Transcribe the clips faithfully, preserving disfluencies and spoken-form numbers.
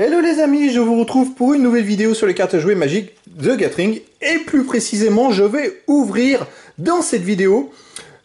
Hello les amis, je vous retrouve pour une nouvelle vidéo sur les cartes à jouer Magic The Gathering, et plus précisément je vais ouvrir dans cette vidéo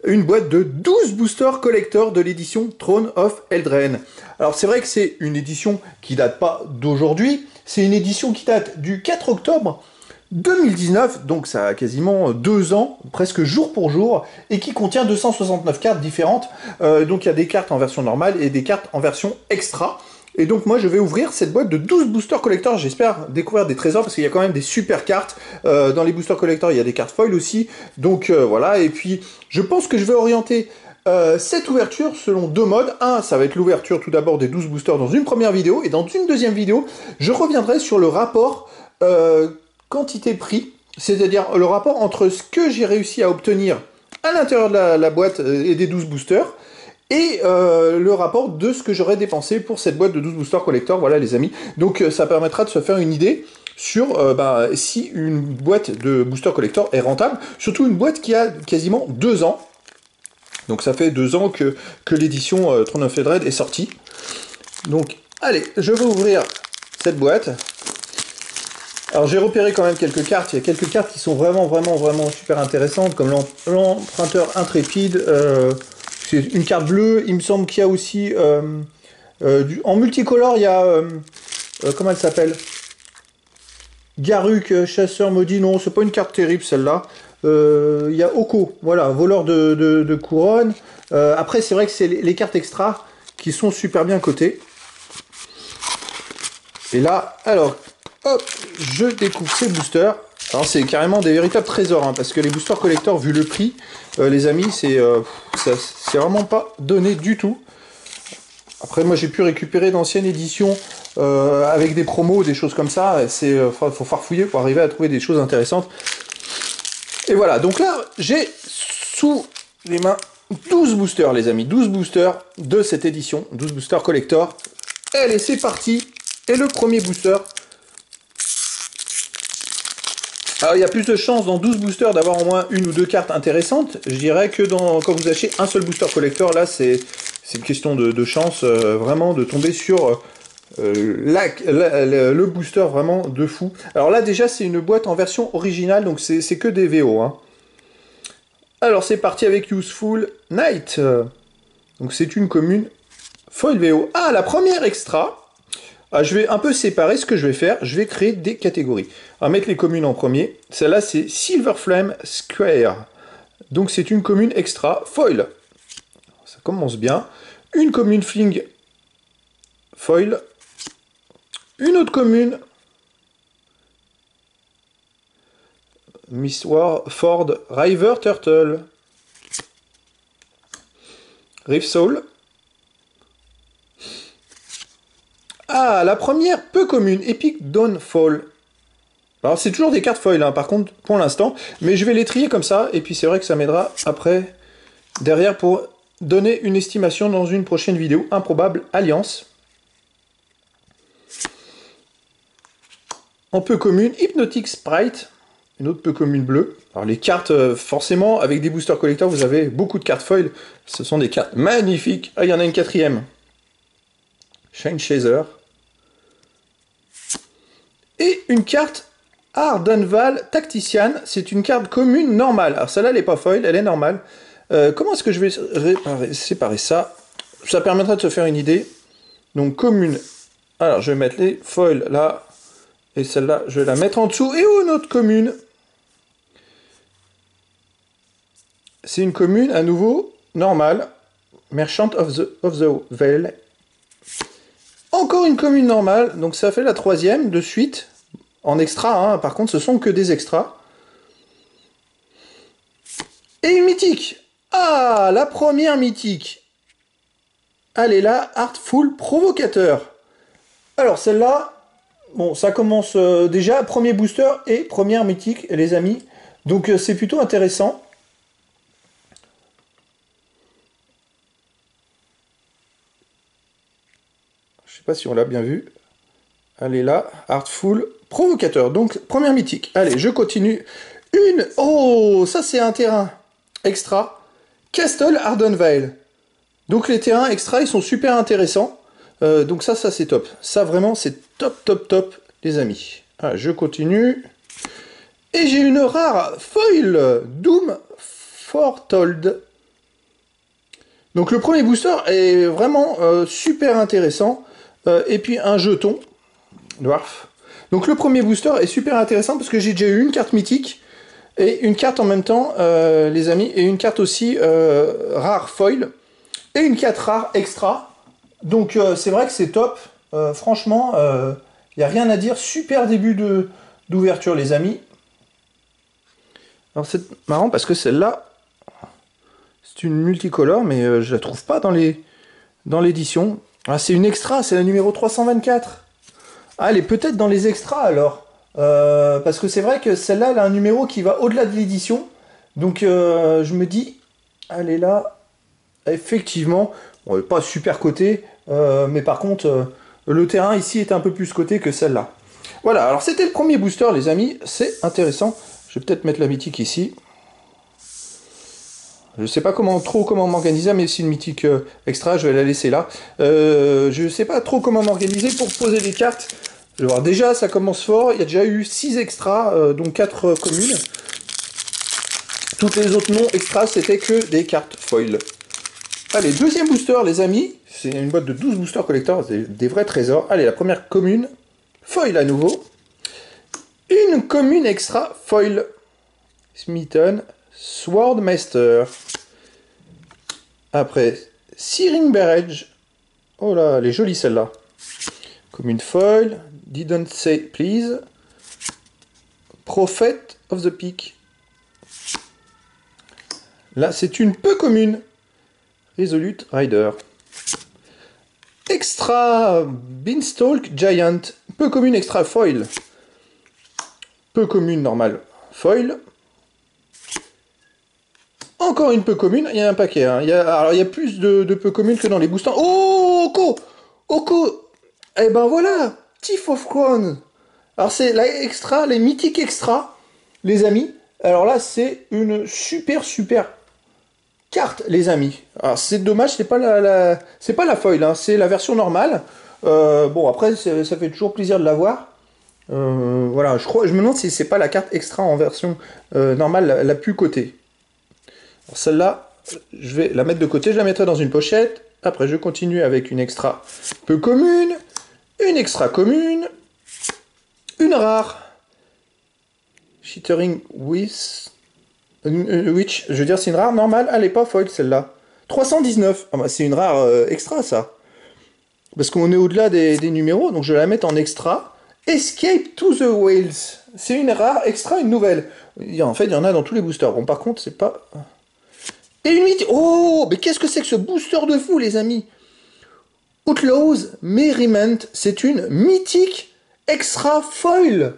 une boîte de douze boosters collector de l'édition Throne of Eldraine. Alors c'est vrai que c'est une édition qui date pas d'aujourd'hui, c'est une édition qui date du quatre octobre deux mille dix-neuf, donc ça a quasiment deux ans, presque jour pour jour, et qui contient deux cent soixante-neuf cartes différentes, euh, donc il y a des cartes en version normale et des cartes en version extra. Et donc moi je vais ouvrir cette boîte de douze boosters collector, j'espère découvrir des trésors parce qu'il y a quand même des super cartes. Euh, dans les boosters collector il y a des cartes foil aussi, donc euh, voilà, et puis je pense que je vais orienter euh, cette ouverture selon deux modes. Un, ça va être l'ouverture tout d'abord des douze boosters dans une première vidéo, et dans une deuxième vidéo je reviendrai sur le rapport euh, quantité-prix, c'est-à-dire le rapport entre ce que j'ai réussi à obtenir à l'intérieur de la, la boîte et des douze boosters, et euh, le rapport de ce que j'aurais dépensé pour cette boîte de douze boosters collector, voilà les amis. Donc euh, ça permettra de se faire une idée sur euh, bah, si une boîte de boosters collector est rentable, surtout une boîte qui a quasiment deux ans. Donc ça fait deux ans que, que l'édition euh, Throne of Eldraine est sortie. Donc allez, je vais ouvrir cette boîte. Alors j'ai repéré quand même quelques cartes, il y a quelques cartes qui sont vraiment vraiment vraiment super intéressantes, comme l'emprunteur intrépide, euh... c'est une carte bleue, il me semble qu'il y a aussi, euh, euh, du, en multicolore, il y a, euh, euh, comment elle s'appelle, Garuk, euh, chasseur maudit, non, c'est pas une carte terrible celle-là. Euh, il y a Oko, voilà, voleur de, de, de couronne. Euh, après, c'est vrai que c'est les, les cartes extra qui sont super bien cotées. Et là, alors, hop, je découvre ces boosters. Alors c'est carrément des véritables trésors, hein, parce que les boosters collector, vu le prix, euh, les amis, c'est euh, vraiment pas donné du tout. Après, moi j'ai pu récupérer d'anciennes éditions euh, avec des promos, des choses comme ça. Il euh, faut farfouiller pour arriver à trouver des choses intéressantes. Et voilà, donc là, j'ai sous les mains douze boosters, les amis. douze boosters de cette édition, douze boosters collector. Allez, c'est parti. Et le premier booster... Alors, il y a plus de chances dans douze boosters d'avoir au moins une ou deux cartes intéressantes. Je dirais que dans, quand vous achetez un seul booster collector, là, c'est une question de, de chance, euh, vraiment, de tomber sur euh, la, la, la, le booster vraiment de fou. Alors là, déjà, c'est une boîte en version originale, donc c'est que des V O. Hein. Alors, c'est parti avec Useful Knight. Donc, c'est une commune foil V O. Ah, la première extra. Ah, je vais un peu séparer ce que je vais faire. Je vais créer des catégories. On va mettre les communes en premier. Celle-là, c'est Silver Flame Square. Donc, c'est une commune extra foil. Ça commence bien. Une commune fling foil. Une autre commune Miss Warford River Turtle. Rift Soul. Ah, la première peu commune, Epic Dawnfall. Alors, c'est toujours des cartes foil, hein, par contre, pour l'instant. Mais je vais les trier comme ça, et puis c'est vrai que ça m'aidera après, derrière, pour donner une estimation dans une prochaine vidéo. Improbable Alliance. En peu commune, Hypnotic Sprite. Une autre peu commune bleue. Alors, les cartes, forcément, avec des boosters collecteurs, vous avez beaucoup de cartes foil. Ce sont des cartes magnifiques. Ah, il y en a une quatrième. Shine Chaser. Et une carte Ardenvale Tactician, c'est une carte commune normale. Alors celle-là, elle n'est pas foil, elle est normale. Euh, comment est-ce que je vais réparer, séparer ça? Ça permettra de se faire une idée. Donc commune. Alors je vais mettre les foils là. Et celle-là, je vais la mettre en dessous. Et une autre commune. C'est une commune à nouveau normale. Merchant of the, of the Vale. Encore une commune normale, donc ça fait la troisième de suite, en extra, hein. Par contre ce sont que des extras. Et une mythique. Ah, la première mythique. Allez là, Artful Provocateur. Alors celle-là, bon ça commence euh, déjà, premier booster et première mythique les amis, donc euh, c'est plutôt intéressant. Je sais pas si on l'a bien vu. Allez là, Artful Provocateur. Donc, première mythique. Allez, je continue. Une... Oh, ça, c'est un terrain extra. Castle Ardenvale. Donc, les terrains extra, ils sont super intéressants. Euh, donc ça, ça c'est top. Ça vraiment, c'est top, top, top, les amis. Ah, je continue. Et j'ai une rare foil, Doom Foretold. Donc le premier booster est vraiment euh, super intéressant. Euh, et puis un jeton, Dwarf. Donc le premier booster est super intéressant parce que j'ai déjà eu une carte mythique et une carte en même temps, euh, les amis, et une carte aussi euh, rare foil et une carte rare extra. Donc euh, c'est vrai que c'est top. Euh, franchement, il euh, n'y a rien à dire. Super début de d'ouverture, les amis. Alors c'est marrant parce que celle-là, c'est une multicolore, mais euh, je la trouve pas dans les dans l'édition. Ah, c'est une extra, c'est la numéro trois cent vingt-quatre. Ah, elle est peut-être dans les extras alors. Euh, parce que c'est vrai que celle-là, elle a un numéro qui va au-delà de l'édition. Donc euh, je me dis, elle est là. Effectivement, bon, elle est pas super cotée. Euh, mais par contre, euh, le terrain ici est un peu plus coté que celle-là. Voilà, alors c'était le premier booster, les amis. C'est intéressant. Je vais peut-être mettre la mythique ici. Je sais pas comment trop comment m'organiser, mais c'est une mythique euh, extra, je vais la laisser là. Euh, je sais pas trop comment m'organiser pour poser les cartes. Je vais voir, déjà, ça commence fort. Il y a déjà eu six extras, euh, dont quatre euh, communes. Toutes les autres non extras, c'était que des cartes foil. Allez, deuxième booster, les amis. C'est une boîte de douze boosters collecteurs, des, des vrais trésors. Allez, la première commune, foil à nouveau. Une commune extra foil. Smitten. Swordmaster. Après, Searing Barrage. Oh là, elle est jolie celle-là. Comme une foil. Didn't say please. Prophet of the Peak. Là, c'est une peu commune. Resolute Rider. Extra Beanstalk Giant. Peu commune extra foil. Peu commune normale foil. Encore une peu commune, il y a un paquet. Hein. Il y a, alors il y a plus de, de peu communes que dans les boosters. Oh, Oko, Oko. Eh ben voilà, Thief of Crown. Alors c'est la extra, les mythiques extra, les amis. Alors là c'est une super super carte, les amis. Alors c'est dommage, c'est pas la, la c'est pas la foil, hein, c'est la version normale. Euh, bon après ça fait toujours plaisir de l'avoir. Euh, voilà, je crois, je me demande si c'est pas la carte extra en version euh, normale la, la plus cotée. Celle-là, je vais la mettre de côté, je la mettrai dans une pochette. Après, je continue avec une extra peu commune, une extra commune, une rare. Chittering with... Witch, je veux dire, c'est une rare normale. Elle n'est pas foil, celle-là. trois cent dix-neuf. Ah bah, c'est une rare euh, extra, ça. Parce qu'on est au-delà des, des numéros, donc je vais la mettre en extra. Escape to the Wilds. C'est une rare extra, une nouvelle. En fait, il y en a dans tous les boosters. Bon, par contre, c'est pas... Et une mythique. Oh, mais qu'est-ce que c'est que ce booster de fou, les amis? Outlaws Merriment, c'est une mythique extra foil.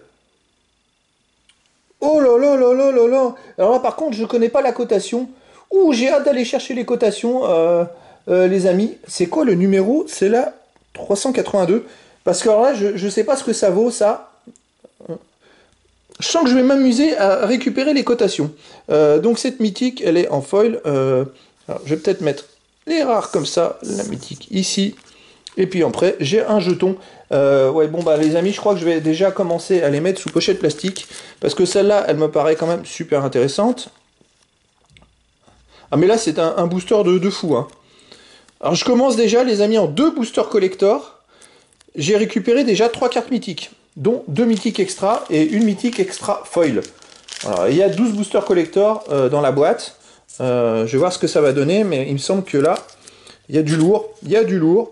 Oh là là là là là là. Alors là, par contre, je connais pas la cotation. Ouh, j'ai hâte d'aller chercher les cotations, euh, euh, les amis. C'est quoi le numéro? C'est la trois cent quatre-vingt-deux. Parce que alors là, je, je sais pas ce que ça vaut, ça. Je sens que je vais m'amuser à récupérer les cotations. Euh, donc cette mythique, elle est en foil. Euh, alors je vais peut-être mettre les rares comme ça, la mythique ici. Et puis après, j'ai un jeton. Euh, ouais, bon bah les amis, je crois que je vais déjà commencer à les mettre sous pochette plastique. Parce que celle-là, elle me paraît quand même super intéressante. Ah mais là, c'est un, un booster de, de fou. Hein. Alors je commence déjà, les amis, en deux boosters collector. J'ai récupéré déjà trois cartes mythiques, dont deux mythiques extra et une mythique extra foil. Alors, il y a douze boosters collector euh, dans la boîte. Euh, je vais voir ce que ça va donner, mais il me semble que là, il y a du lourd, il y a du lourd.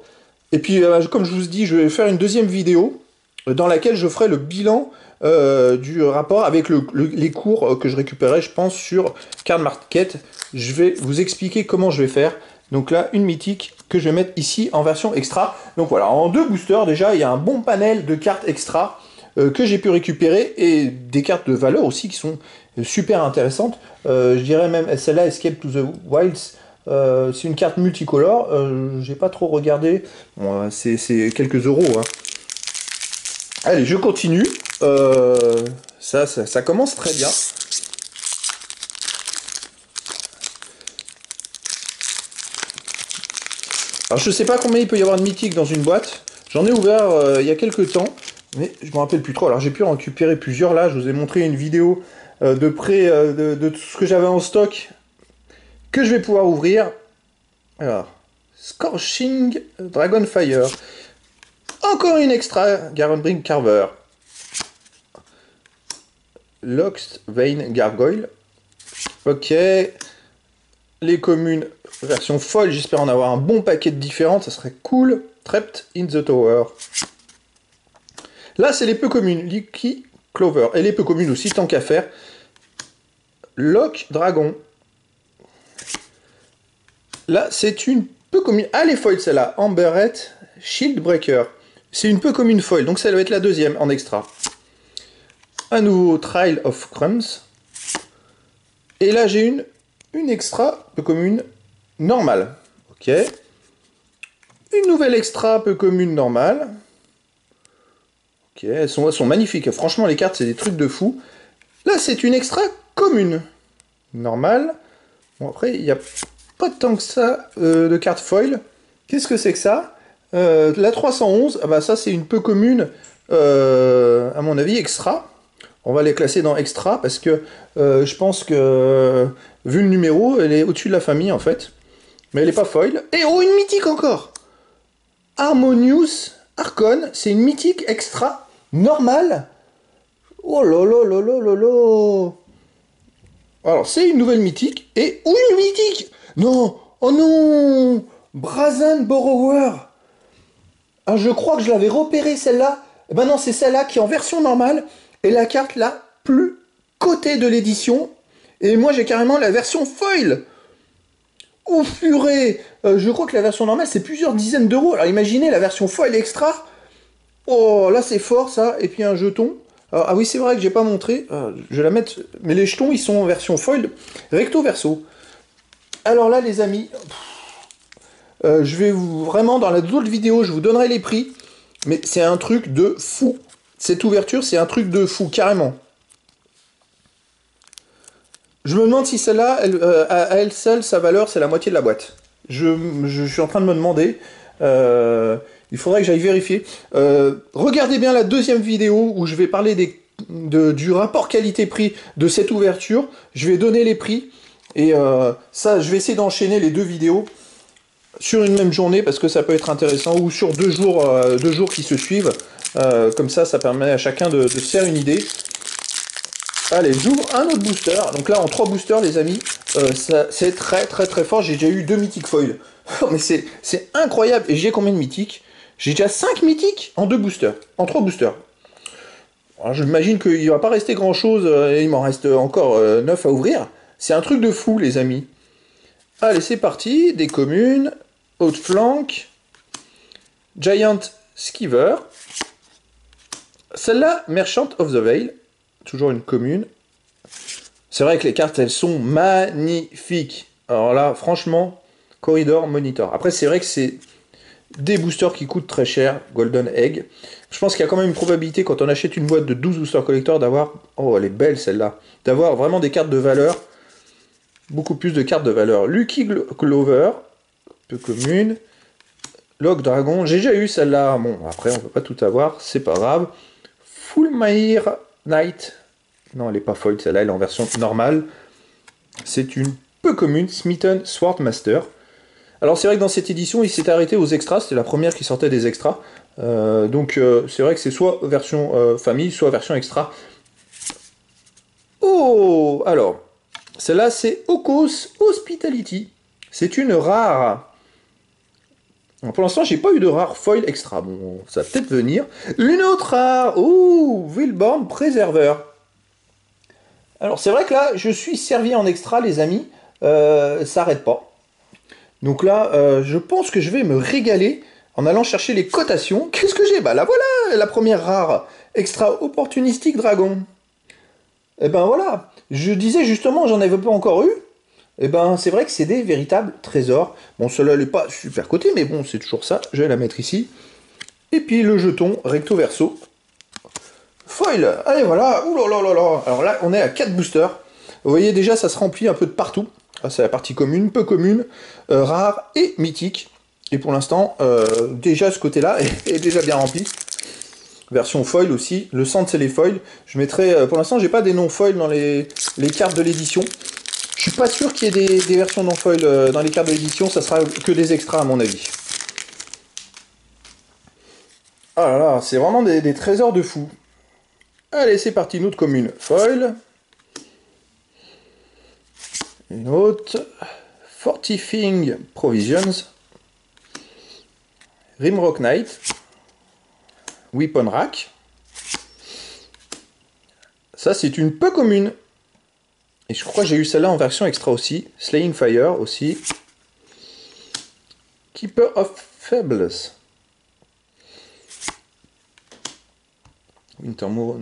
Et puis, euh, comme je vous dis, je vais faire une deuxième vidéo dans laquelle je ferai le bilan euh, du rapport avec le, le, les cours que je récupérais, je pense, sur Cardmarket. Je vais vous expliquer comment je vais faire. Donc là, une mythique que je vais mettre ici en version extra. Donc voilà, en deux boosters, déjà, il y a un bon panel de cartes extra euh, que j'ai pu récupérer et des cartes de valeur aussi qui sont super intéressantes. Euh, je dirais même celle-là, Escape to the Wilds, euh, c'est une carte multicolore. Euh, j'ai pas trop regardé. Bon, c'est quelques euros. Hein. Allez, je continue. Euh, ça, ça, ça commence très bien. Alors je sais pas combien il peut y avoir de mythiques dans une boîte. J'en ai ouvert euh, il y a quelques temps, mais je me rappelle plus trop. Alors j'ai pu en récupérer plusieurs là. Je vous ai montré une vidéo euh, de près euh, de, de tout ce que j'avais en stock que je vais pouvoir ouvrir. Alors, Scorching Dragonfire. Encore une extra Garrendbring Carver. Lost Vein Gargoyle. Ok. Les communes version folle. J'espère en avoir un bon paquet de différentes. Ça serait cool. Trapped in the Tower. Là, c'est les peu communes. Leaky Clover. Et les peu communes aussi, tant qu'à faire. Lock Dragon. Là, c'est une peu commune. Ah, les foils, celle-là. Amberette Shieldbreaker. C'est une peu commune foil. Donc, ça doit être la deuxième en extra. Un nouveau Trial of Crumbs. Et là, j'ai une. Une extra peu commune normale. Ok. Une nouvelle extra peu commune normale. Ok. Elles sont, elles sont magnifiques. Franchement, les cartes, c'est des trucs de fou. Là, c'est une extra commune normale. Bon, après, il n'y a pas tant que ça euh, de cartes foil. Qu'est-ce que c'est que ça euh, La trois cent onze, ah bah, ça, c'est une peu commune, euh, à mon avis, extra. On va les classer dans extra parce que euh, je pense que, euh, vu le numéro, elle est au-dessus de la famille en fait. Mais elle n'est pas foil. Et oh, une mythique encore! Harmonious Archon, c'est une mythique extra normale. Oh là là là là là là! Alors, c'est une nouvelle mythique. Et oh, une mythique! Non! Oh non! Brazen Borrower! Ah, je crois que je l'avais repérée celle-là. Eh ben non, c'est celle-là qui est en version normale. Et la carte la plus cotée de l'édition. Et moi, j'ai carrément la version foil. Oh purée, euh, je crois que la version normale, c'est plusieurs dizaines d'euros. Alors imaginez la version foil extra. Oh, là, c'est fort, ça. Et puis un jeton. Alors, ah oui, c'est vrai que j'ai pas montré. Euh, je vais la mettre. Mais les jetons, ils sont en version foil recto verso. Alors là, les amis, euh, je vais vous... Vraiment, dans la autre vidéo, je vous donnerai les prix. Mais c'est un truc de fou. Cette ouverture, c'est un truc de fou, carrément. Je me demande si celle-là, euh, à elle seule, sa valeur, c'est la moitié de la boîte. Je, je, je suis en train de me demander. Euh, il faudrait que j'aille vérifier. Euh, regardez bien la deuxième vidéo où je vais parler des, de, du rapport qualité-prix de cette ouverture. Je vais donner les prix. Et euh, ça, je vais essayer d'enchaîner les deux vidéos sur une même journée parce que ça peut être intéressant. Ou sur deux jours, euh, deux jours qui se suivent. Euh, comme ça, ça permet à chacun de, de se faire une idée. Allez, j'ouvre un autre booster. Donc là, en trois boosters, les amis, euh, c'est très très très fort. J'ai déjà eu deux mythiques foil. Mais c'est incroyable. Et j'ai combien de mythiques? J'ai déjà cinq mythiques en deux boosters. En trois boosters. Alors, j'imagine qu'il ne va pas rester grand chose. Euh, il m'en reste encore euh, neuf à ouvrir. C'est un truc de fou, les amis. Allez, c'est parti. Des communes. Haute flanque. Giant Skiver. Celle-là, Merchant of the Vale, toujours une commune. C'est vrai que les cartes, elles sont magnifiques. Alors là, franchement, Corridor Monitor. Après, c'est vrai que c'est des boosters qui coûtent très cher, Golden Egg. Je pense qu'il y a quand même une probabilité, quand on achète une boîte de douze boosters collector, d'avoir... Oh, elle est belle, celle-là. D'avoir vraiment des cartes de valeur. Beaucoup plus de cartes de valeur. Lucky Clover, peu commune. Log Dragon, j'ai déjà eu celle-là. Bon, après, on ne peut pas tout avoir, c'est pas grave. Fullmire Knight. Non, elle n'est pas foil, celle-là, elle est en version normale. C'est une peu commune, Smitten Swordmaster. Alors, c'est vrai que dans cette édition, il s'est arrêté aux extras. C'était la première qui sortait des extras. Euh, donc, euh, c'est vrai que c'est soit version euh, famille, soit version extra. Oh, alors, celle-là, c'est Oko's Hospitality. C'est une rare. Pour l'instant, j'ai pas eu de rare foil extra. Bon, ça va peut-être venir. Une autre rare. Oh, Wilborn Preserver. Alors, c'est vrai que là, je suis servi en extra, les amis. Euh, ça n'arrête pas. Donc là, euh, je pense que je vais me régaler en allant chercher les cotations. Qu'est-ce que j'ai? Bah là, voilà, la première rare. Extra opportunistique dragon. Et ben voilà. Je disais justement, j'en avais pas encore eu. Et eh ben c'est vrai que c'est des véritables trésors. Bon, cela n'est pas super coté, mais bon, c'est toujours ça. Je vais la mettre ici. Et puis le jeton recto verso. Foil. Allez, voilà. Ouh là là là là. Alors là, on est à quatre boosters. Vous voyez déjà, ça se remplit un peu de partout. C'est la partie commune, peu commune, euh, rare et mythique. Et pour l'instant, euh, déjà ce côté-là est, est déjà bien rempli. Version foil aussi. Le centre, c'est les foils. Je mettrai, euh, pour l'instant, j'ai pas des non-foil dans les, les cartes de l'édition. Je suis pas sûr qu'il y ait des, des versions non-foil euh, dans les cartes de l'édition. Ça sera que des extras, à mon avis. Ah là là, c'est vraiment des, des trésors de fou. Allez, c'est parti. Une autre commune. Foil. Une autre. Fortifying Provisions. Rimrock Knight. Weapon Rack. Ça, c'est une peu commune. Et je crois que j'ai eu celle-là en version extra aussi. Slaying Fire aussi. Keeper of Fables. Wintermoor,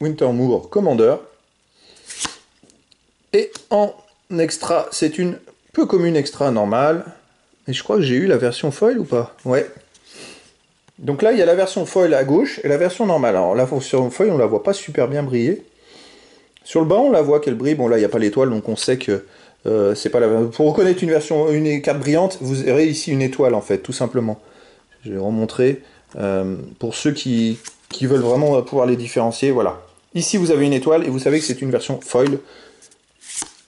Wintermoor Commander. Et en extra, c'est une peu commune extra normale. Et je crois que j'ai eu la version foil ou pas? Ouais. Donc là, il y a la version foil à gauche et la version normale. Alors la version foil, on la voit pas super bien briller. Sur le bas, on la voit qu'elle brille. Bon là, il n'y a pas l'étoile, donc on sait que euh, c'est pas la. Pour reconnaître une version, une carte brillante, vous aurez ici une étoile en fait, tout simplement. Je vais remontrer euh, pour ceux qui qui veulent vraiment pouvoir les différencier. Voilà. Ici, vous avez une étoile et vous savez que c'est une version foil.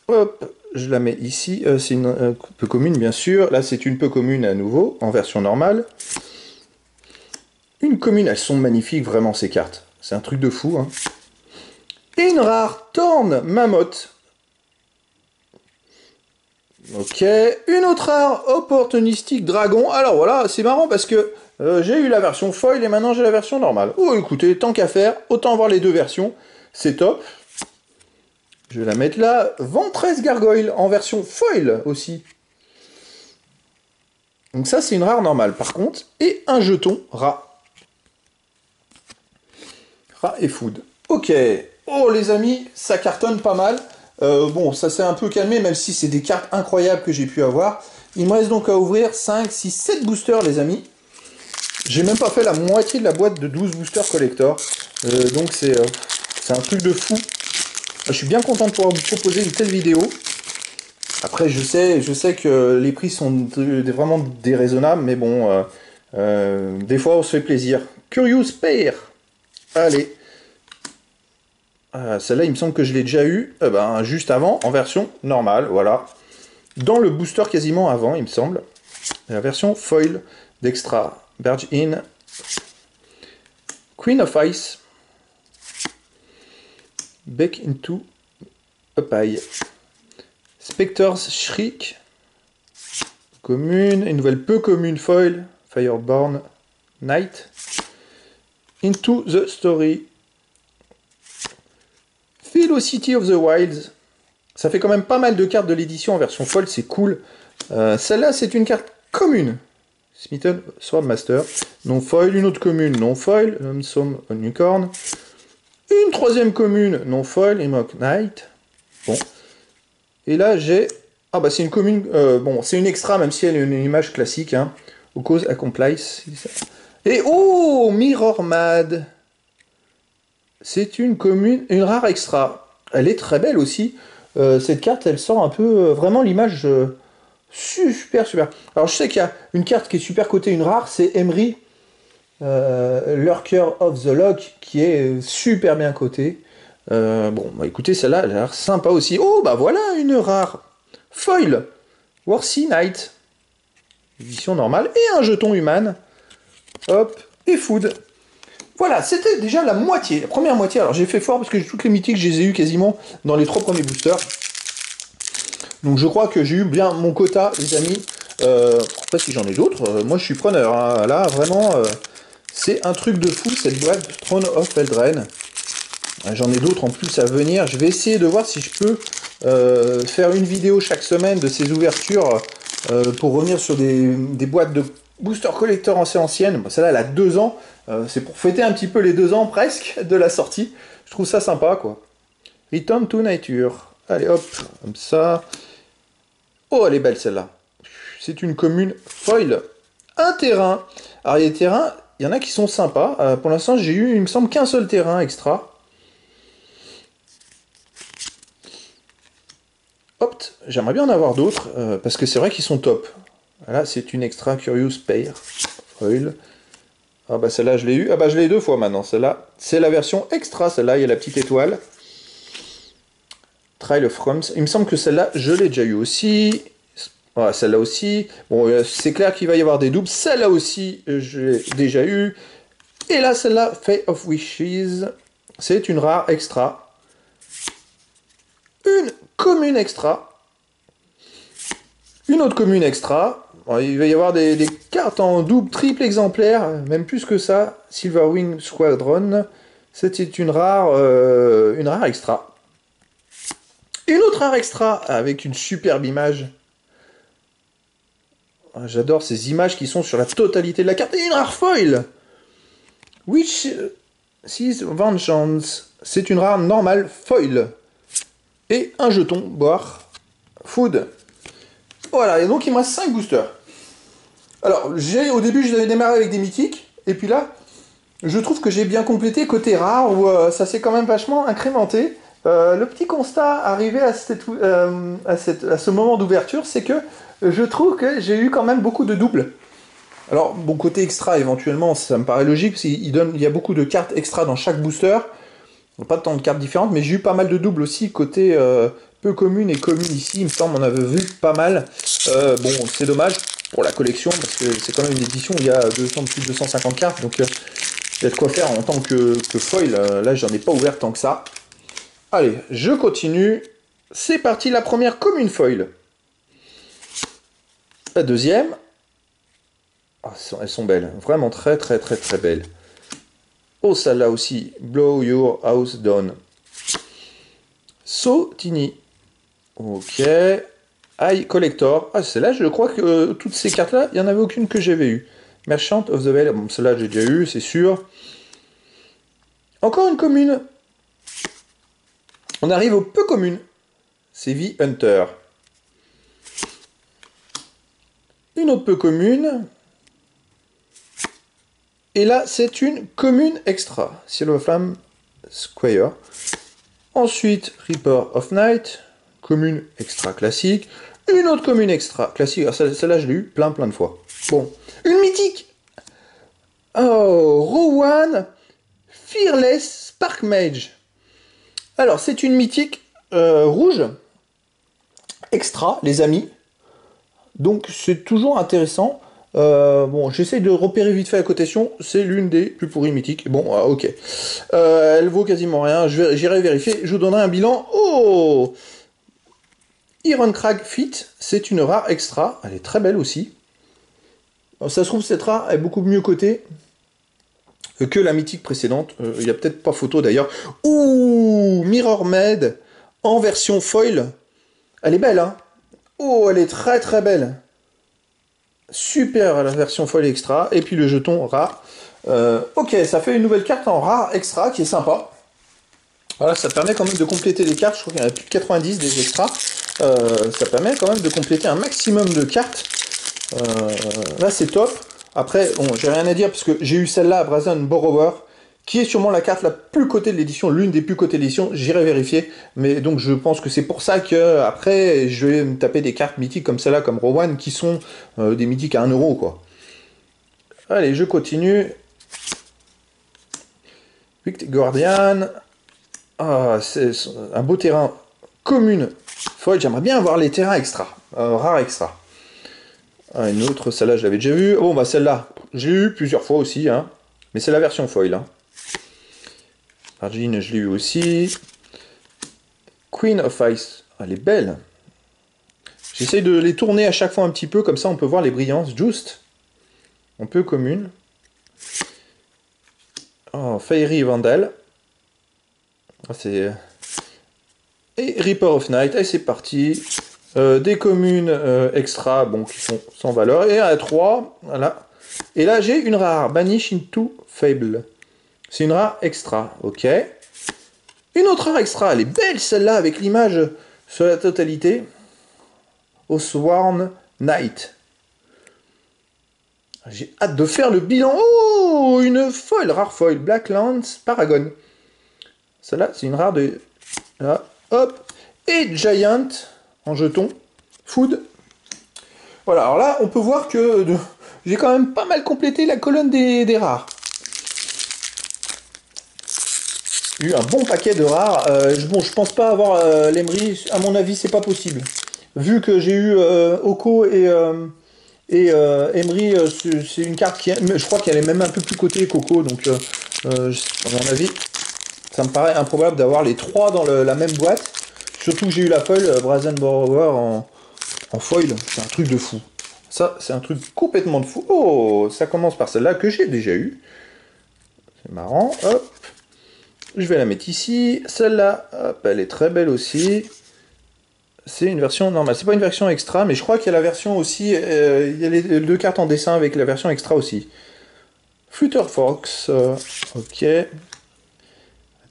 Hop. Je la mets ici, euh, c'est une euh, peu commune bien sûr, là c'est une peu commune à nouveau, en version normale. Une commune, elles sont magnifiques vraiment ces cartes, c'est un truc de fou. Hein. Et une rare Torn Mammoth. Ok, une autre rare Opportunistic Dragon, alors voilà, c'est marrant parce que euh, j'ai eu la version foil et maintenant j'ai la version normale. Oh écoutez, tant qu'à faire, autant voir les deux versions, c'est top. Je vais la mettre là. Ventress Gargoyle en version foil aussi. Donc ça, c'est une rare normale par contre. Et un jeton rat. Rat et food. Ok. Oh les amis, ça cartonne pas mal. Euh, bon, ça s'est un peu calmé, même si c'est des cartes incroyables que j'ai pu avoir. Il me reste donc à ouvrir cinq, six, sept boosters les amis. J'ai même pas fait la moitié de la boîte de douze boosters collector. Euh, donc c'est euh, c'est un truc de fou. Je suis bien content de pouvoir vous proposer une telle vidéo. Après, je sais, je sais que les prix sont de, de, vraiment déraisonnables, mais bon, euh, euh, des fois, on se fait plaisir. Curious Pair. Allez. Ah, celle-là, il me semble que je l'ai déjà eu eh ben, juste avant, en version normale, voilà. Dans le booster quasiment avant, il me semble. La version foil d'extra. Barge In. Queen of Ice. Back into a pie. Spectre's Shriek. Commune. Une nouvelle peu commune foil. Fireborn Knight. Into the Story. Velocity of the Wilds. Ça fait quand même pas mal de cartes de l'édition en version foil, c'est cool. Euh, Celle-là, c'est une carte commune. Smitten Swordmaster. Non foil. Une autre commune non foil. Lonesome Unicorn. Une troisième commune non foil, Rimrock Knight. Bon. Et là j'ai. Ah bah c'est une commune. Euh, bon, c'est une extra, même si elle a une image classique. Hein. Au cause accomplice. Et oh Mirror Mad. C'est une commune. Une rare extra. Elle est très belle aussi. Euh, cette carte, elle sort un peu. Euh, vraiment l'image. Euh, super, super. Alors je sais qu'il y a une carte qui est super cotée, une rare, c'est Emery. Euh, Lurker of the Lock qui est super bien coté. Euh, bon, bah écoutez, celle-là elle a l'air sympa aussi. Oh, bah voilà une rare foil Worthy Knight, édition normale et un jeton human. Hop et food. Voilà, c'était déjà la moitié, la première moitié. Alors j'ai fait fort parce que toutes les mythiques je les ai eu quasiment dans les trois premiers boosters. Donc je crois que j'ai eu bien mon quota, les amis. Euh, après si j'en ai d'autres, euh, moi je suis preneur. Hein. Là vraiment. Euh, C'est un truc de fou cette boîte Throne of Eldraine. J'en ai d'autres en plus à venir. Je vais essayer de voir si je peux euh, faire une vidéo chaque semaine de ces ouvertures euh, pour revenir sur des, des boîtes de booster collector assez anciennes. Bon, celle-là, elle a deux ans. Euh, C'est pour fêter un petit peu les deux ans presque de la sortie. Je trouve ça sympa quoi. Return to Nature. Allez hop, comme ça. Oh, elle est belle celle-là. C'est une commune foil. Un terrain. Alors il y a des terrains. Il y en a qui sont sympas. Euh, pour l'instant, j'ai eu, il me semble, qu'un seul terrain extra. Hop, j'aimerais bien en avoir d'autres, euh, parce que c'est vrai qu'ils sont top. Voilà, c'est une extra Curious Pair. Foil. Ah bah celle-là, je l'ai eu. Ah bah je l'ai deux fois maintenant. Celle-là, c'est la version extra. Celle-là, il y a la petite étoile. Trial of Realms. Il me semble que celle-là, je l'ai déjà eu aussi. Voilà, celle-là aussi. Bon, euh, c'est clair qu'il va y avoir des doubles. Celle-là aussi, euh, je l'ai déjà eu. Et là, celle-là, Fate of Wishes. C'est une rare extra. Une commune extra. Une autre commune extra. Bon, il va y avoir des, des cartes en double, triple exemplaire, même plus que ça. Silverwing Squadron. C'était une rare, euh, une rare extra. Une autre rare extra avec une superbe image. J'adore ces images qui sont sur la totalité de la carte. Et une rare foil. Witch six Vengeance. C'est une rare normale foil. Et un jeton, boire, food. Voilà, et donc il me reste cinq boosters. Alors, au début, je l'avais démarré avec des mythiques. Et puis là, je trouve que j'ai bien complété côté rare, où euh, ça s'est quand même vachement incrémenté. Euh, le petit constat arrivé à, cette, euh, à, cette, à ce moment d'ouverture, c'est que je trouve que j'ai eu quand même beaucoup de doubles. Alors, bon, côté extra, éventuellement, ça me paraît logique, parce qu'il donne, il y a beaucoup de cartes extra dans chaque booster. Pas tant de cartes différentes, mais j'ai eu pas mal de doubles aussi, côté euh, peu commune et commune ici, il me semble, on avait vu pas mal. Euh, bon, c'est dommage pour la collection, parce que c'est quand même une édition où il y a deux cents, plus de deux cent cinquante cartes, donc euh, il y a de quoi faire en tant que, que foil. Là, j'en ai pas ouvert tant que ça. Allez, je continue. C'est parti, la première commune foil. La deuxième. Oh, elles sont belles, vraiment très très très très belles. Oh, celle-là aussi, Blow Your House Down. Sotini. Ok. High Collector. Ah, celle-là, je crois que euh, toutes ces cartes-là, il n'y en avait aucune que j'avais eue. Merchant of the Veil. Bon, celle-là, j'ai déjà eu, c'est sûr. Encore une commune. On arrive aux peu communes. C'est V Hunter. Une autre peu commune. Et là, c'est une commune extra. Silver Flame Squire. Ensuite, Reaper of Night. Commune extra classique. Une autre commune extra classique. Celle-là, je l'ai eu plein, plein de fois. Bon. Une mythique. Oh, Rowan Fearless Spark Mage. Alors, c'est une mythique euh, rouge. Extra, les amis. Donc, c'est toujours intéressant. Euh, bon, j'essaye de repérer vite fait la cotation, c'est l'une des plus pourries mythiques. Bon, ah, ok. Euh, elle vaut quasiment rien, j'irai vérifier, je vous donnerai un bilan. Oh, Ironcrag Fit, c'est une rare extra, elle est très belle aussi. Alors, ça se trouve, cette rare est beaucoup mieux cotée que la mythique précédente. Il euh, n'y a peut-être pas photo d'ailleurs. Ouh, Mirror Maid en version foil. Elle est belle, hein. Oh, elle est très très belle. Super la version foil extra, et puis le jeton rare. Euh, ok, ça fait une nouvelle carte en rare extra qui est sympa. Voilà, ça permet quand même de compléter les cartes. Je crois qu'il y en a plus de quatre-vingt-dix des extras. Euh, ça permet quand même de compléter un maximum de cartes. Euh, là, c'est top. Après, bon, j'ai rien à dire parce que j'ai eu celle-là à Brazen Borrower, qui est sûrement la carte la plus cotée de l'édition, l'une des plus cotées de l'édition, j'irai vérifier, mais donc je pense que c'est pour ça que après je vais me taper des cartes mythiques comme celle-là, comme Rowan, qui sont euh, des mythiques à un euro, quoi. Allez, je continue. Victor Guardian. Ah, c'est un beau terrain commune. Foil, j'aimerais bien avoir les terrains extra, euh, rares extra. Ah, une autre, celle-là, je l'avais déjà vue. Bon, bah celle-là, j'ai eu plusieurs fois aussi, hein. Mais c'est la version foil, hein. Margin, je l'ai eu aussi. Queen of Ice, elle est belle. J'essaye de les tourner à chaque fois un petit peu, comme ça on peut voir les brillances. Just, un peu commune. Oh, Fairy Vandal. C'est... Et Reaper of Night, et c'est parti. Euh, des communes euh, extra, bon, qui sont sans valeur. Et à trois, voilà. Et là, j'ai une rare, Banish into Fable. C'est une rare extra, ok. Une autre rare extra, elle est belle celle-là, avec l'image sur la totalité. Osworn Knight. J'ai hâte de faire le bilan. Oh, une foil, rare foil, Blacklands Paragon. Celle-là, c'est une rare de... Là, hop. Et Giant, en jeton, Food. Voilà, alors là, on peut voir que de... j'ai quand même pas mal complété la colonne des, des rares. J'ai eu un bon paquet de rares. Euh, bon, je pense pas avoir euh, l'Emery. À mon avis, c'est pas possible. Vu que j'ai eu euh, Oko et... Euh... Et euh, Emery, euh, c'est une carte qui, je crois qu'elle est même un peu plus cotée qu'Oko, donc euh, euh, à mon avis, ça me paraît improbable d'avoir les trois dans le, la même boîte. Surtout que j'ai eu la foil euh, Brazen Borrower en, en foil, c'est un truc de fou. Ça, c'est un truc complètement de fou. Oh, ça commence par celle-là que j'ai déjà eue. C'est marrant, hop. Je vais la mettre ici. Celle-là, hop, elle est très belle aussi. C'est une version normale, c'est pas une version extra, mais je crois qu'il y a la version aussi, il euh, y a les deux cartes en dessin avec la version extra aussi. Flutter Fox, euh, ok.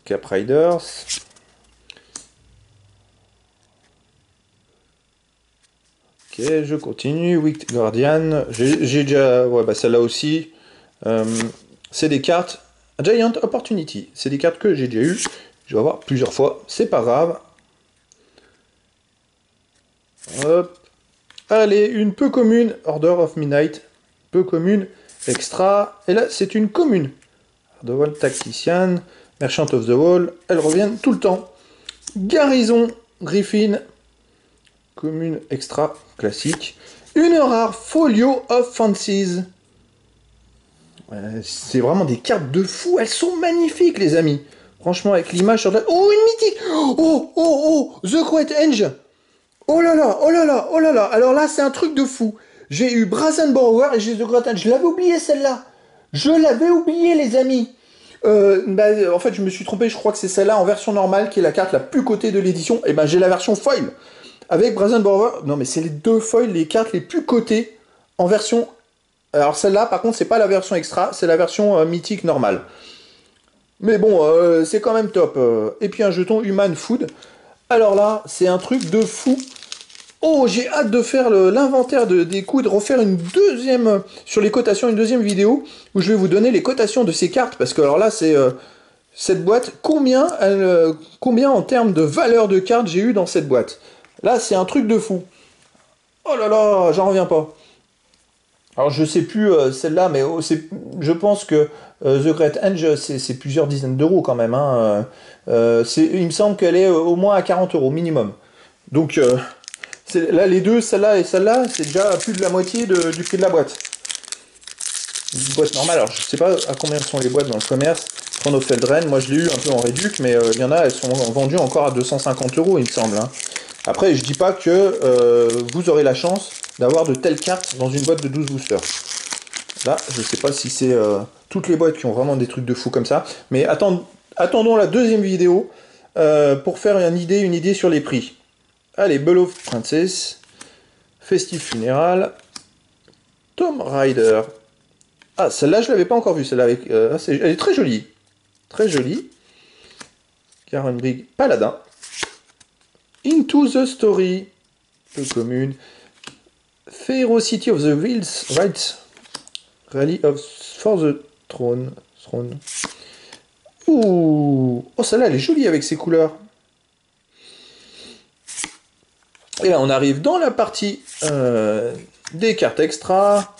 Cap Riders. Ok, je continue. Wicked Guardian, j'ai déjà, ouais, bah celle-là aussi. Euh, c'est des cartes Giant Opportunity, c'est des cartes que j'ai déjà eues. Je vais avoir plusieurs fois, c'est pas grave. Hop. Allez, une peu commune, Order of Midnight, peu commune, extra, et là c'est une commune. Hardwall Tactician, Merchant of the Wall, elles reviennent tout le temps. Garrison, Griffin, commune, extra, classique. Une rare, Folio of Fancies. C'est vraiment des cartes de fou, elles sont magnifiques les amis. Franchement avec l'image sur la... Oh, une mythique. Oh, oh, oh, The Great Angel. Oh là là, oh là là, oh là là. Alors là, c'est un truc de fou. J'ai eu Brazen Borrower et j'ai eu The Great Angel. Je l'avais oublié celle-là. Je l'avais oublié, les amis. Euh, bah, en fait, je me suis trompé. Je crois que c'est celle-là en version normale qui est la carte la plus cotée de l'édition. Et ben, j'ai la version foil avec Brazen Borrower. Non, mais c'est les deux foils, les cartes les plus cotées en version. Alors celle-là, par contre, c'est pas la version extra, c'est la version euh, mythique normale. Mais bon, euh, c'est quand même top. Et puis un jeton Human Food. Alors là, c'est un truc de fou. Oh, j'ai hâte de faire l'inventaire de, des coups, de refaire une deuxième, sur les cotations, une deuxième vidéo, où je vais vous donner les cotations de ces cartes, parce que alors là, c'est euh, cette boîte, combien, elle, euh, combien en termes de valeur de cartes j'ai eu dans cette boîte. Là, c'est un truc de fou. Oh là là, j'en reviens pas. Alors, je sais plus euh, celle-là, mais oh, je pense que euh, The Great Angel, c'est plusieurs dizaines d'euros quand même, hein, euh, Euh, il me semble qu'elle est euh, au moins à quarante euros minimum. Donc euh, là les deux, celle-là et celle-là, c'est déjà plus de la moitié de, du prix de la boîte. Une boîte normale, alors je sais pas à combien sont les boîtes dans le commerce. Throne of Eldraine, moi je l'ai eu un peu en réduc, mais il euh, y en a, elles sont vendues encore à deux cent cinquante euros il me semble. Hein. Après je dis pas que euh, vous aurez la chance d'avoir de telles cartes dans une boîte de douze boosters. Là je sais pas si c'est euh, toutes les boîtes qui ont vraiment des trucs de fou comme ça, mais attendez. Attendons la deuxième vidéo euh, pour faire une idée, une idée sur les prix. Allez, Bellow Princess, Festive Funéral, Tomb Raider. Ah, celle-là, je ne l'avais pas encore vue. Celle-là, avec, euh, est, elle est très jolie. Très jolie. Karen Brigg, Paladin. Into the Story, peu commune. Ferocity of the Wilds, Right. Rally of, for the Throne. Throne. Ouh. Oh, celle-là, elle est jolie avec ses couleurs. Et là, on arrive dans la partie euh, des cartes extra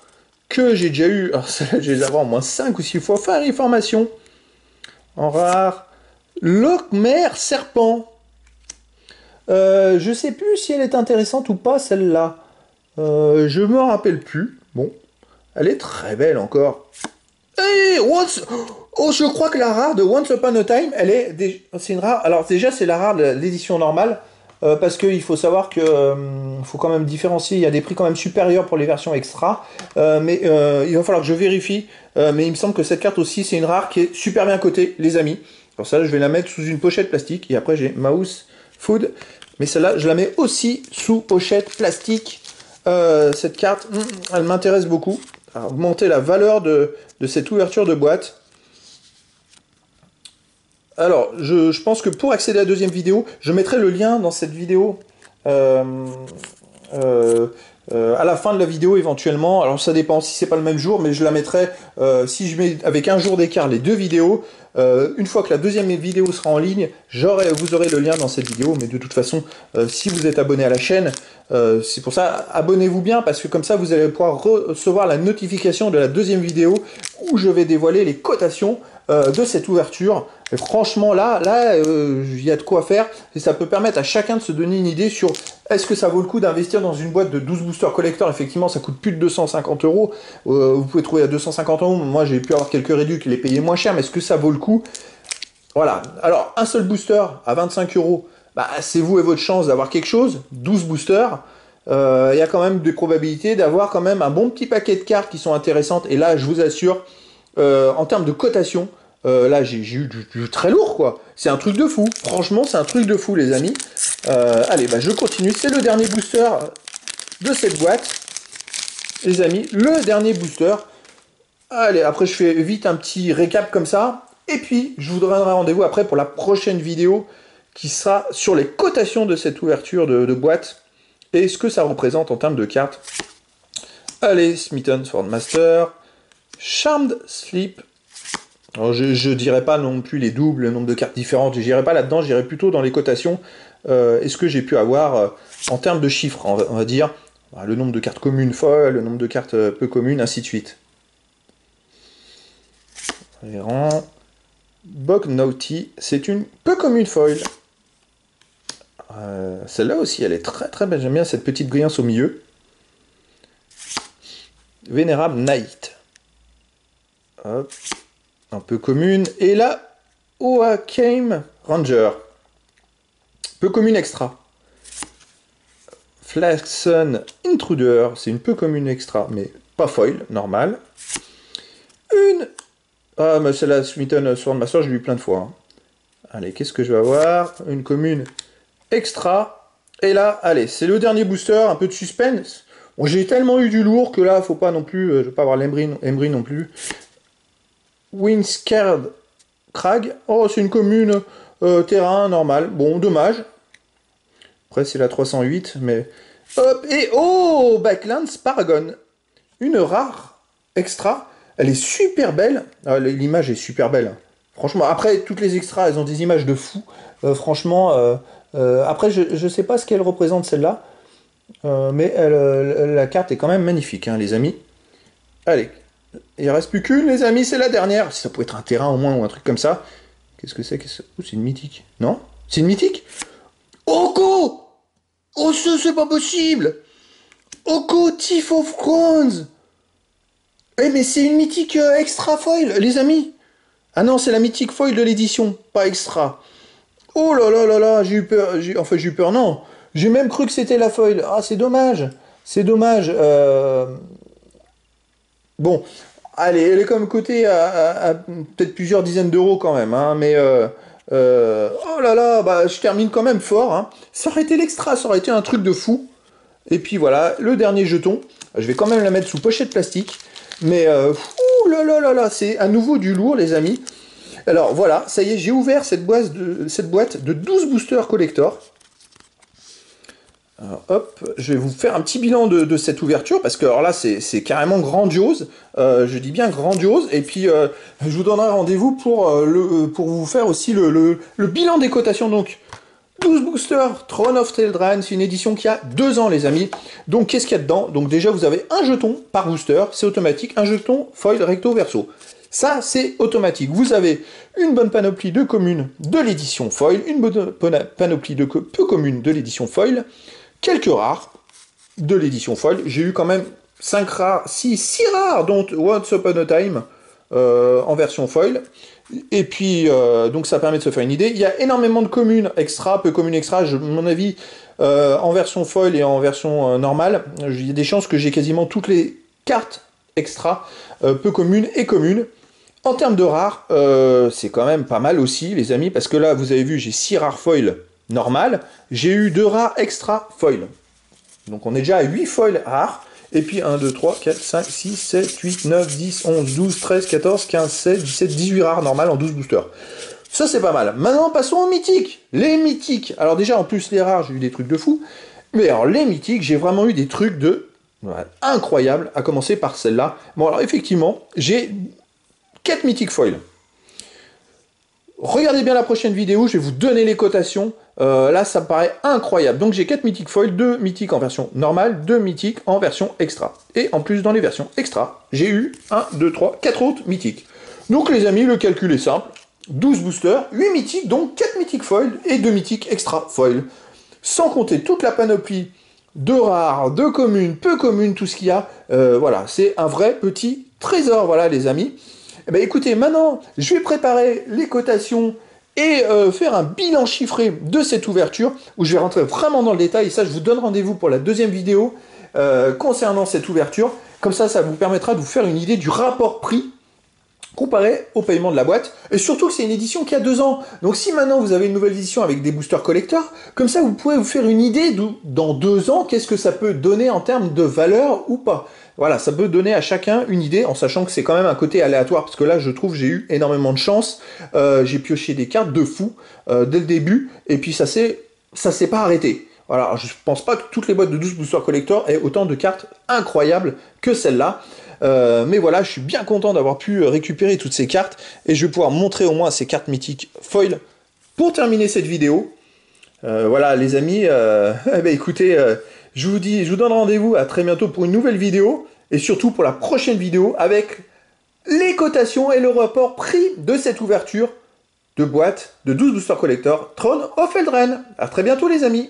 que j'ai déjà eu. Alors, celle-là, je vais les avoir au moins cinq ou six fois. Faire formation en rare. Locmère Serpent. Euh, je sais plus si elle est intéressante ou pas, celle-là. Euh, je me rappelle plus. Bon, elle est très belle encore. Hey, what's... Oh, je crois que la rare de Once Upon a Time, elle est, dé... est une rare. Alors déjà, c'est la rare de l'édition normale, euh, parce qu'il faut savoir que euh, faut quand même différencier. Il y a des prix quand même supérieurs pour les versions extra, euh, mais euh, il va falloir que je vérifie. Euh, mais il me semble que cette carte aussi, c'est une rare qui est super bien cotée, les amis. Pour ça, je vais la mettre sous une pochette plastique. Et après, j'ai Mouse Food, mais celle-là, je la mets aussi sous pochette plastique. Euh, cette carte, elle m'intéresse beaucoup. À augmenter la valeur de, de cette ouverture de boîte. Alors, je, je pense que pour accéder à la deuxième vidéo, je mettrai le lien dans cette vidéo euh, euh, Euh, à la fin de la vidéo éventuellement, alors ça dépend si c'est pas le même jour, mais je la mettrai, euh, si je mets avec un jour d'écart les deux vidéos, euh, une fois que la deuxième vidéo sera en ligne, j'aurai, vous aurez le lien dans cette vidéo, mais de toute façon, euh, si vous êtes abonné à la chaîne, euh, c'est pour ça, abonnez-vous bien, parce que comme ça vous allez pouvoir recevoir la notification de la deuxième vidéo, où je vais dévoiler les cotations euh, de cette ouverture. Et franchement là, là, euh, y a de quoi faire, et ça peut permettre à chacun de se donner une idée sur est-ce que ça vaut le coup d'investir dans une boîte de douze boosters collector. Effectivement, ça coûte plus de deux cent cinquante euros. Euh, vous pouvez trouver à deux cent cinquante euros. Moi, j'ai pu avoir quelques réduits qui les payaient moins cher, mais est-ce que ça vaut le coup? Voilà. Alors, un seul booster à vingt-cinq euros, bah, c'est vous et votre chance d'avoir quelque chose. douze boosters. Il euh, y a quand même des probabilités d'avoir quand même un bon petit paquet de cartes qui sont intéressantes. Et là, je vous assure, euh, en termes de cotation, Euh, là j'ai eu du, du très lourd quoi, c'est un truc de fou, franchement c'est un truc de fou les amis. euh, allez bah je continue, c'est le dernier booster de cette boîte les amis, le dernier booster. Allez, après je fais vite un petit récap comme ça, et puis je vous donnerai rendez-vous après pour la prochaine vidéo qui sera sur les cotations de cette ouverture de, de boîte et ce que ça représente en termes de cartes. Allez, Smitten Swordmaster, Charmed Sleep. Alors je ne dirais pas non plus les doubles, le nombre de cartes différentes, je n'irai pas là-dedans, j'irai plutôt dans les cotations, euh, et ce que j'ai pu avoir euh, en termes de chiffres, on va, on va dire, le nombre de cartes communes folles, le nombre de cartes peu communes, ainsi de suite. Bognaughty, c'est une peu commune foil. Euh, Celle-là aussi, elle est très très belle, j'aime bien cette petite brillance au milieu. Vénérable Knight. Hop. Un peu commune, et là Oakheim Ranger, peu commune extra. Flaxon Intruder, c'est une peu commune extra, mais pas foil, normal. Une, ah mais c'est la Smitten Swordmaster, je l'ai eu plein de fois, hein. Allez, qu'est-ce que je vais avoir? Une commune extra, et là, allez, c'est le dernier booster, un peu de suspense. Bon, j'ai tellement eu du lourd que là, faut pas non plus, euh, je vais pas avoir l'Embry non plus. Winscared Crag, oh c'est une commune euh, terrain normal, bon dommage, après c'est la trois cent huit, mais hop, et oh Backlands Paragon, une rare extra, elle est super belle, ah, l'image est super belle, franchement, après toutes les extras elles ont des images de fou, euh, franchement, euh, euh, après je ne sais pas ce qu'elle représente celle-là, euh, mais elle, euh, la carte est quand même magnifique hein, les amis. Allez, il reste plus qu'une, les amis, c'est la dernière. Si ça pouvait être un terrain au moins ou un truc comme ça. Qu'est-ce que c'est? Oh, c'est une mythique. Non? C'est une mythique? Oko! Oh, ce, c'est pas possible! Oko, Thief of Crowns! Eh, mais c'est une mythique euh, extra foil, les amis! Ah non, c'est la mythique foil de l'édition, pas extra. Oh là là là là, j'ai eu peur. Enfin, j'ai eu peur, non. J'ai même cru que c'était la foil. Ah, c'est dommage. C'est dommage. Euh... Bon, allez, elle est comme côté à, à, à peut-être plusieurs dizaines d'euros quand même, hein, mais euh, euh, oh là là, bah, je termine quand même fort, hein. Ça aurait été l'extra, ça aurait été un truc de fou, et puis voilà, le dernier jeton, je vais quand même la mettre sous pochette plastique, mais euh, ouh là là là là, c'est à nouveau du lourd les amis. Alors voilà, ça y est, j'ai ouvert cette boîte de, cette boîte de douze boosters collector. Alors, hop, je vais vous faire un petit bilan de, de cette ouverture, parce que alors là c'est carrément grandiose, euh, je dis bien grandiose, et puis euh, je vous donnerai rendez-vous pour, euh, le, pour vous faire aussi le, le, le bilan des cotations. Donc douze boosters, Throne of Eldraine, c'est une édition qui a deux ans les amis, donc qu'est-ce qu'il y a dedans? Donc déjà vous avez un jeton par booster, c'est automatique, un jeton foil recto verso. Ça, c'est automatique. Vous avez une bonne panoplie de communes de l'édition foil, une bonne panoplie de peu communes de l'édition foil, quelques rares de l'édition foil. J'ai eu quand même cinq rares, six, six rares, dont Once Upon a Time euh, en version foil. Et puis, euh, donc ça permet de se faire une idée. Il y a énormément de communes extra, peu communes extra, je, à mon avis, euh, en version foil et en version euh, normale. Il y a des chances que j'ai quasiment toutes les cartes extra, euh, peu communes et communes. En termes de rares, euh, c'est quand même pas mal aussi, les amis, parce que là, vous avez vu, j'ai six rares foil normales, j'ai eu deux rares extra foil. Donc on est déjà à huit foil rares, et puis un, deux, trois, quatre, cinq, six, sept, huit, neuf, dix, onze, douze, treize, quatorze, quinze, seize, dix-sept, dix-huit rares normales en douze boosters. Ça, c'est pas mal. Maintenant, passons aux mythiques. Les mythiques. Alors déjà, en plus, les rares, j'ai eu des trucs de fou, mais alors les mythiques, j'ai vraiment eu des trucs de Voilà. Incroyable, à commencer par celle-là. Bon, alors effectivement, j'ai quatre mythiques foil. Regardez bien la prochaine vidéo, je vais vous donner les cotations. Euh, là, ça me paraît incroyable. Donc j'ai quatre mythiques foil, deux mythiques en version normale, deux mythiques en version extra. Et en plus, dans les versions extra, j'ai eu un, deux, trois, quatre autres mythiques. Donc les amis, le calcul est simple. douze boosters, huit mythiques, donc quatre mythiques foil et deux mythiques extra foil. Sans compter toute la panoplie de rares, de communes, peu communes, tout ce qu'il y a. Euh, voilà, c'est un vrai petit trésor, voilà les amis. Eh bien, écoutez, maintenant, je vais préparer les cotations et euh, faire un bilan chiffré de cette ouverture, où je vais rentrer vraiment dans le détail. Et ça, je vous donne rendez-vous pour la deuxième vidéo euh, concernant cette ouverture. Comme ça, ça vous permettra de vous faire une idée du rapport prix comparé au paiement de la boîte. Et surtout que c'est une édition qui a deux ans. Donc si maintenant vous avez une nouvelle édition avec des boosters collecteurs, comme ça vous pouvez vous faire une idée de, dans deux ans, qu'est-ce que ça peut donner en termes de valeur ou pas. Voilà, ça peut donner à chacun une idée, en sachant que c'est quand même un côté aléatoire, parce que là, je trouve, j'ai eu énormément de chance. Euh, j'ai pioché des cartes de fou euh, dès le début, et puis ça s'est ça s'est pas arrêté. Voilà, je pense pas que toutes les boîtes de douze boosters collecteurs aient autant de cartes incroyables que celle-là. Euh, mais voilà, je suis bien content d'avoir pu récupérer toutes ces cartes, et je vais pouvoir montrer au moins ces cartes mythiques foil pour terminer cette vidéo. Euh, voilà les amis, euh, eh ben, écoutez, euh, je vous dis, je vous donne rendez-vous à très bientôt pour une nouvelle vidéo, et surtout pour la prochaine vidéo avec les cotations et le rapport prix de cette ouverture de boîte de douze boosters collector Throne of Eldraine. A très bientôt les amis.